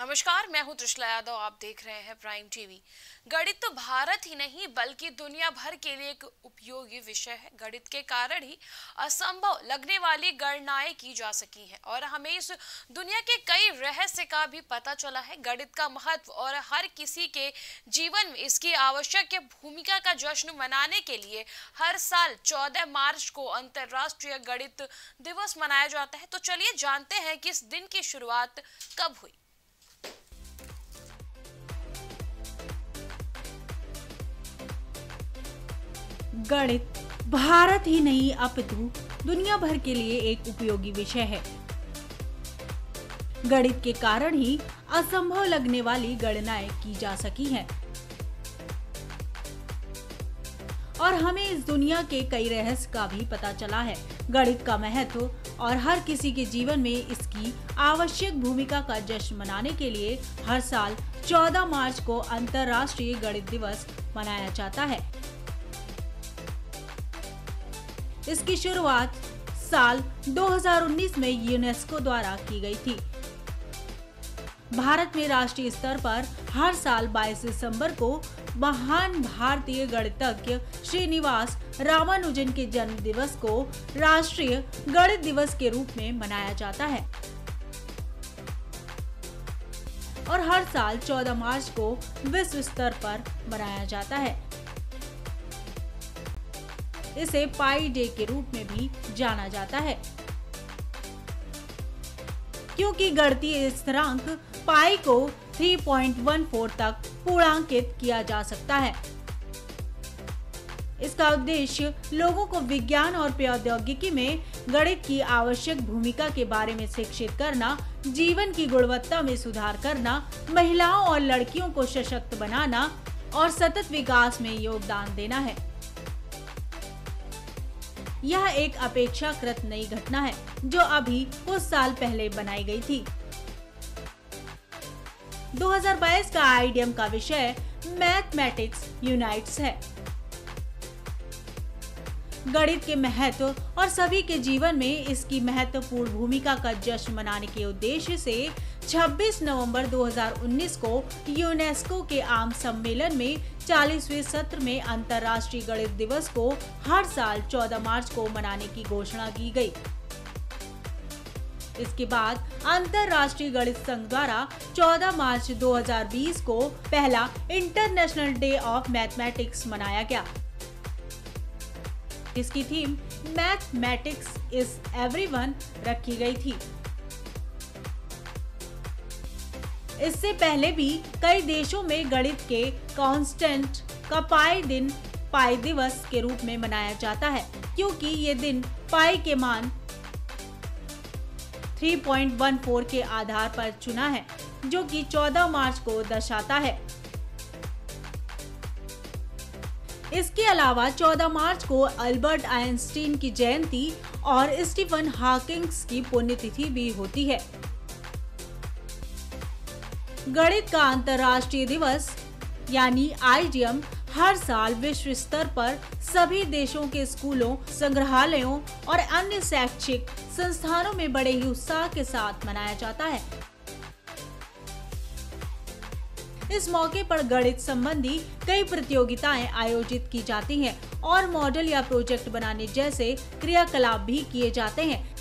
नमस्कार, मैं हूं त्रिशला यादव, आप देख रहे हैं प्राइम टीवी। गणित तो भारत ही नहीं बल्कि दुनिया भर के लिए एक उपयोगी विषय है। गणित के कारण ही असंभव लगने वाली गणनाएं की जा सकी हैं और हमें इस दुनिया के कई रहस्य का भी पता चला है। गणित का महत्व और हर किसी के जीवन में इसकी आवश्यक भूमिका का जश्न मनाने के लिए हर साल 14 मार्च को अंतर्राष्ट्रीय गणित दिवस मनाया जाता है। तो चलिए जानते हैं कि इस दिन की शुरुआत कब हुई। गणित भारत ही नहीं अपितु दुनिया भर के लिए एक उपयोगी विषय है। गणित के कारण ही असंभव लगने वाली गणनाएं की जा सकी हैं और हमें इस दुनिया के कई रहस्य का भी पता चला है। गणित का महत्व और हर किसी के जीवन में इसकी आवश्यक भूमिका का जश्न मनाने के लिए हर साल 14 मार्च को अंतर्राष्ट्रीय गणित दिवस मनाया जाता है। इसकी शुरुआत साल 2019 में यूनेस्को द्वारा की गई थी। भारत में राष्ट्रीय स्तर पर हर साल 22 दिसंबर को महान भारतीय गणितज्ञ श्रीनिवास रामानुजन के जन्म दिवस को राष्ट्रीय गणित दिवस के रूप में मनाया जाता है और हर साल 14 मार्च को विश्व स्तर पर मनाया जाता है। इसे पाई डे के रूप में भी जाना जाता है क्योंकि गणितीय स्थिरांक पाई को 3.14 तक पूर्णांकित किया जा सकता है। इसका उद्देश्य लोगों को विज्ञान और प्रौद्योगिकी में गणित की आवश्यक भूमिका के बारे में शिक्षित करना, जीवन की गुणवत्ता में सुधार करना, महिलाओं और लड़कियों को सशक्त बनाना और सतत विकास में योगदान देना है। यह एक अपेक्षाकृत नई घटना है जो अभी कुछ साल पहले बनाई गई थी। 2022 का आईडीएम का विषय मैथमेटिक्स यूनाइट्स है। गणित के महत्व और सभी के जीवन में इसकी महत्वपूर्ण भूमिका का जश्न मनाने के उद्देश्य से 26 नवंबर 2019 को यूनेस्को के आम सम्मेलन में 40वें सत्र में अंतर्राष्ट्रीय गणित दिवस को हर साल 14 मार्च को मनाने की घोषणा की गई। इसके बाद अंतर्राष्ट्रीय गणित संघ द्वारा 14 मार्च 2020 को पहला इंटरनेशनल डे ऑफ मैथमेटिक्स मनाया गया। इसकी थीम मैथमेटिक्स इज एवरीवन रखी गई थी। इससे पहले भी कई देशों में गणित के कांस्टेंट का पाई दिन पाई दिवस के रूप में मनाया जाता है क्योंकि ये दिन पाई के मान 3.14 के आधार पर चुना है जो कि 14 मार्च को दर्शाता है। इसके अलावा 14 मार्च को अल्बर्ट आइंस्टीन की जयंती और स्टीफन हॉकिंग्स की पुण्यतिथि भी होती है। गणित का अंतर्राष्ट्रीय दिवस यानी आईडीएम हर साल विश्व स्तर पर सभी देशों के स्कूलों, संग्रहालयों और अन्य शैक्षिक संस्थानों में बड़े ही उत्साह के साथ मनाया जाता है। इस मौके पर गणित संबंधी कई प्रतियोगिताएं आयोजित की जाती हैं और मॉडल या प्रोजेक्ट बनाने जैसे क्रियाकलाप भी किए जाते हैं।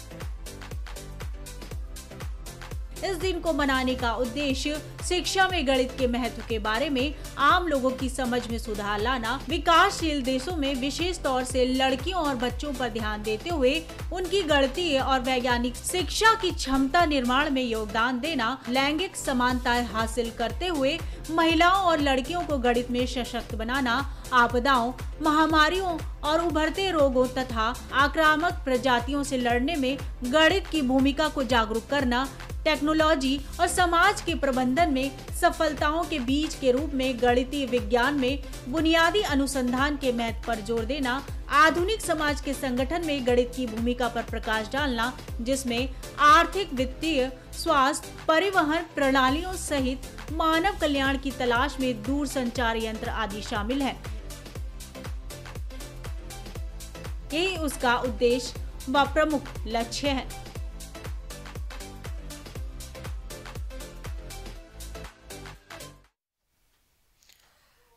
इस दिन को मनाने का उद्देश्य शिक्षा में गणित के महत्व के बारे में आम लोगों की समझ में सुधार लाना, विकासशील देशों में विशेष तौर से लड़कियों और बच्चों पर ध्यान देते हुए उनकी गणितीय और वैज्ञानिक शिक्षा की क्षमता निर्माण में योगदान देना, लैंगिक समानता हासिल करते हुए महिलाओं और लड़कियों को गणित में सशक्त बनाना, आपदाओं, महामारियों और उभरते रोगों तथा आक्रामक प्रजातियों से लड़ने में गणित की भूमिका को जागरूक करना, टेक्नोलॉजी और समाज के प्रबंधन में सफलताओं के बीज के रूप में गणितीय विज्ञान में बुनियादी अनुसंधान के महत्व पर जोर देना आधुनिक समाज के संगठन में गणित की भूमिका पर प्रकाश डालना, जिसमें आर्थिक, वित्तीय, स्वास्थ्य, परिवहन प्रणालियों सहित मानव कल्याण की तलाश में दूरसंचार यंत्र आदि शामिल है। यही उसका उद्देश्य व प्रमुख लक्ष्य है।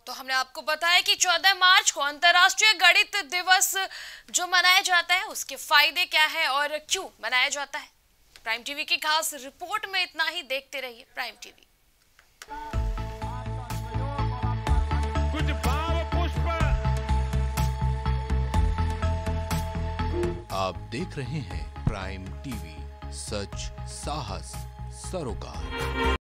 तो हमने आपको बताया कि 14 मार्च को अंतर्राष्ट्रीय गणित दिवस जो मनाया जाता है उसके फायदे क्या है और क्यों मनाया जाता है। प्राइम टीवी की खास रिपोर्ट में इतना ही। देखते रहिए प्राइम टीवी। कुछ भाव पुष्प आप देख रहे हैं प्राइम टीवी, सच, साहस, सरोकार।